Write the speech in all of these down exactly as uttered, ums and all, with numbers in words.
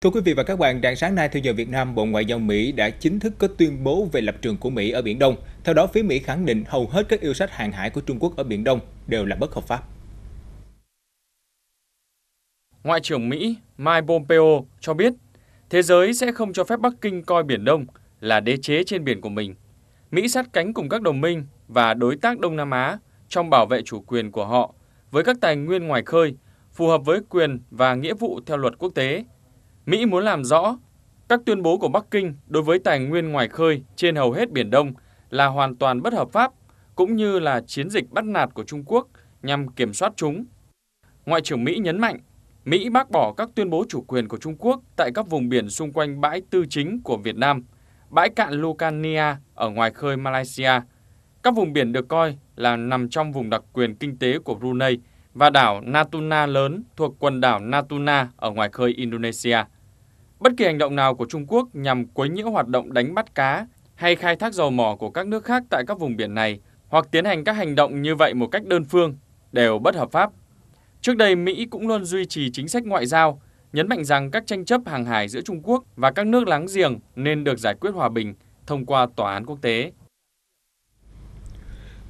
Thưa quý vị và các bạn, rạng sáng nay theo giờ Việt Nam, Bộ Ngoại giao Mỹ đã chính thức có tuyên bố về lập trường của Mỹ ở Biển Đông. Theo đó, phía Mỹ khẳng định hầu hết các yêu sách hàng hải của Trung Quốc ở Biển Đông đều là bất hợp pháp. Ngoại trưởng Mỹ Mike Pompeo cho biết, thế giới sẽ không cho phép Bắc Kinh coi Biển Đông là đế chế trên biển của mình. Mỹ sát cánh cùng các đồng minh và đối tác Đông Nam Á trong bảo vệ chủ quyền của họ với các tài nguyên ngoài khơi, phù hợp với quyền và nghĩa vụ theo luật quốc tế. Mỹ muốn làm rõ các tuyên bố của Bắc Kinh đối với tài nguyên ngoài khơi trên hầu hết Biển Đông là hoàn toàn bất hợp pháp, cũng như là chiến dịch bắt nạt của Trung Quốc nhằm kiểm soát chúng. Ngoại trưởng Mỹ nhấn mạnh, Mỹ bác bỏ các tuyên bố chủ quyền của Trung Quốc tại các vùng biển xung quanh bãi tư chính của Việt Nam, bãi cạn Luconia ở ngoài khơi Malaysia, các vùng biển được coi là nằm trong vùng đặc quyền kinh tế của Brunei và đảo Natuna lớn thuộc quần đảo Natuna ở ngoài khơi Indonesia. Bất kỳ hành động nào của Trung Quốc nhằm quấy nhiễu hoạt động đánh bắt cá hay khai thác dầu mỏ của các nước khác tại các vùng biển này hoặc tiến hành các hành động như vậy một cách đơn phương đều bất hợp pháp. Trước đây, Mỹ cũng luôn duy trì chính sách ngoại giao, nhấn mạnh rằng các tranh chấp hàng hải giữa Trung Quốc và các nước láng giềng nên được giải quyết hòa bình thông qua tòa án quốc tế.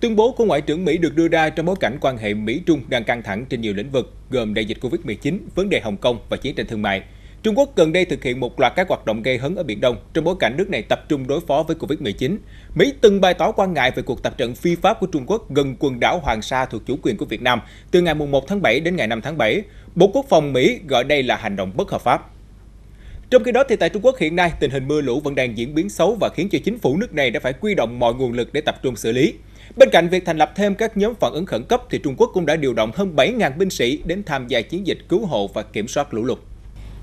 Tuyên bố của Ngoại trưởng Mỹ được đưa ra trong bối cảnh quan hệ Mỹ-Trung đang căng thẳng trên nhiều lĩnh vực, gồm đại dịch Covid mười chín, vấn đề Hồng Kông và chiến tranh thương mại. Trung Quốc gần đây thực hiện một loạt các hoạt động gây hấn ở Biển Đông trong bối cảnh nước này tập trung đối phó với Covid mười chín. Mỹ từng bày tỏ quan ngại về cuộc tập trận phi pháp của Trung Quốc gần quần đảo Hoàng Sa thuộc chủ quyền của Việt Nam từ ngày mùng một tháng bảy đến ngày năm tháng bảy. Bộ Quốc phòng Mỹ gọi đây là hành động bất hợp pháp. Trong khi đó, thì tại Trung Quốc hiện nay, tình hình mưa lũ vẫn đang diễn biến xấu và khiến cho chính phủ nước này đã phải huy động mọi nguồn lực để tập trung xử lý. Bên cạnh việc thành lập thêm các nhóm phản ứng khẩn cấp, thì Trung Quốc cũng đã điều động hơn bảy nghìn binh sĩ đến tham gia chiến dịch cứu hộ và kiểm soát lũ lụt.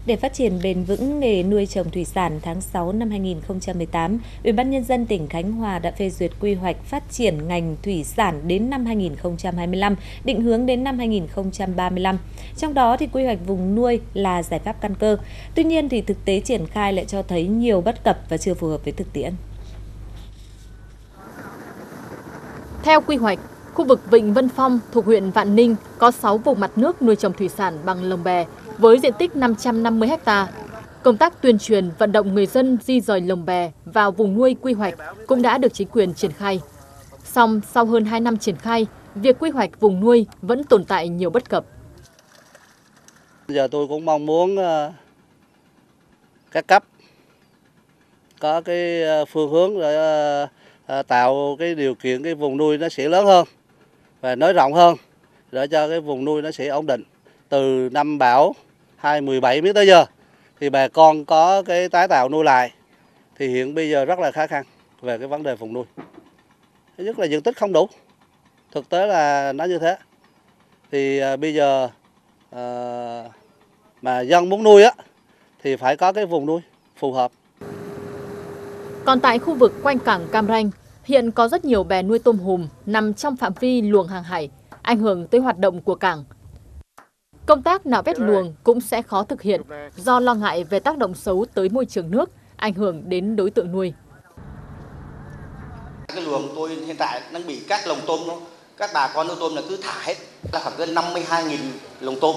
Để phát triển bền vững nghề nuôi trồng thủy sản, tháng sáu năm hai nghìn không trăm mười tám, Ủy ban Nhân dân tỉnh Khánh Hòa đã phê duyệt quy hoạch phát triển ngành thủy sản đến năm hai nghìn không trăm hai mươi lăm, định hướng đến năm hai nghìn không trăm ba mươi lăm. Trong đó, thì quy hoạch vùng nuôi là giải pháp căn cơ. Tuy nhiên, thì thực tế triển khai lại cho thấy nhiều bất cập và chưa phù hợp với thực tiễn. Theo quy hoạch, khu vực Vịnh Vân Phong thuộc huyện Vạn Ninh có sáu vùng mặt nước nuôi trồng thủy sản bằng lồng bè, với diện tích năm trăm năm mươi ha. Công tác tuyên truyền vận động người dân di dời lồng bè vào vùng nuôi quy hoạch cũng đã được chính quyền triển khai. Song sau hơn hai năm triển khai, việc quy hoạch vùng nuôi vẫn tồn tại nhiều bất cập. Giờ tôi cũng mong muốn các cấp có cái phương hướng để tạo cái điều kiện cái vùng nuôi nó sẽ lớn hơn và nới rộng hơn để cho cái vùng nuôi nó sẽ ổn định. Từ năm bão hai không một bảy đến tới giờ thì bà con có cái tái tạo nuôi lại thì hiện bây giờ rất là khó khăn về cái vấn đề vùng nuôi. Thứ nhất là diện tích không đủ, thực tế là nó như thế. Thì à, bây giờ à, mà dân muốn nuôi á thì phải có cái vùng nuôi phù hợp. Còn tại khu vực quanh cảng Cam Ranh, hiện có rất nhiều bè nuôi tôm hùm nằm trong phạm vi luồng hàng hải, ảnh hưởng tới hoạt động của cảng. Công tác nạo vét luồng cũng sẽ khó thực hiện do lo ngại về tác động xấu tới môi trường nước, ảnh hưởng đến đối tượng nuôi. Cái luồng tôi hiện tại đang bị các lồng tôm, các bà con nuôi tôm là cứ thả hết, là khoảng gần năm mươi hai nghìn lồng tôm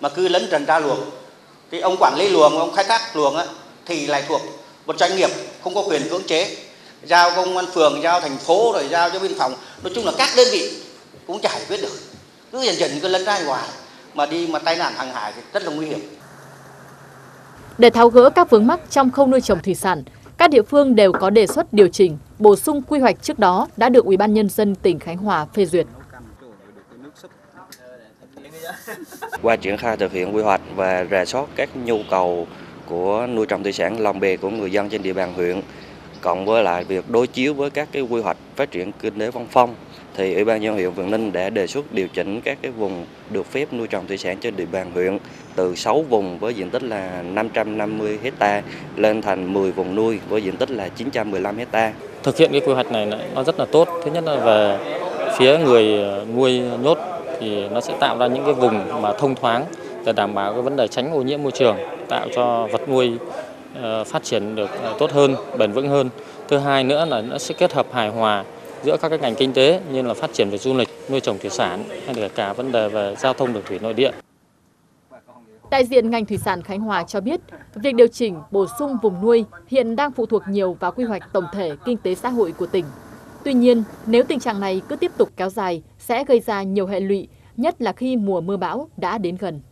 mà cứ lấn trần ra luồng. Thì ông quản lý luồng, ông khai thác luồng á, thì lại thuộc một doanh nghiệp không có quyền cưỡng chế, giao công an phường, giao thành phố rồi giao cho biên phòng, nói chung là các đơn vị cũng giải quyết được, cứ dần dần cứ lấn ra ngoài. Mà đi mà tai nạn hàng hải thì rất là nguy hiểm. Để tháo gỡ các vướng mắc trong khâu nuôi trồng thủy sản, các địa phương đều có đề xuất điều chỉnh, bổ sung quy hoạch trước đó đã được Ủy ban Nhân dân tỉnh Khánh Hòa phê duyệt. Qua triển khai thực hiện quy hoạch và rà soát các nhu cầu của nuôi trồng thủy sản, lồng bè của người dân trên địa bàn huyện, cộng với lại việc đối chiếu với các cái quy hoạch phát triển kinh tế văn phong, thì Ủy ban nhân dân huyện Vạn Ninh đã đề xuất điều chỉnh các cái vùng được phép nuôi trồng thủy sản trên địa bàn huyện từ sáu vùng với diện tích là năm trăm năm mươi ha lên thành mười vùng nuôi với diện tích là chín trăm mười lăm ha. Thực hiện cái quy hoạch này nó rất là tốt. Thứ nhất là về phía người nuôi nhốt thì nó sẽ tạo ra những cái vùng mà thông thoáng để đảm bảo cái vấn đề tránh ô nhiễm môi trường, tạo cho vật nuôi phát triển được tốt hơn, bền vững hơn. Thứ hai nữa là nó sẽ kết hợp hài hòa giữa các cái ngành kinh tế như là phát triển về du lịch, nuôi trồng thủy sản hay là cả vấn đề về giao thông đường thủy nội địa. Đại diện ngành thủy sản Khánh Hòa cho biết, việc điều chỉnh bổ sung vùng nuôi hiện đang phụ thuộc nhiều vào quy hoạch tổng thể kinh tế xã hội của tỉnh. Tuy nhiên, nếu tình trạng này cứ tiếp tục kéo dài, sẽ gây ra nhiều hệ lụy, nhất là khi mùa mưa bão đã đến gần.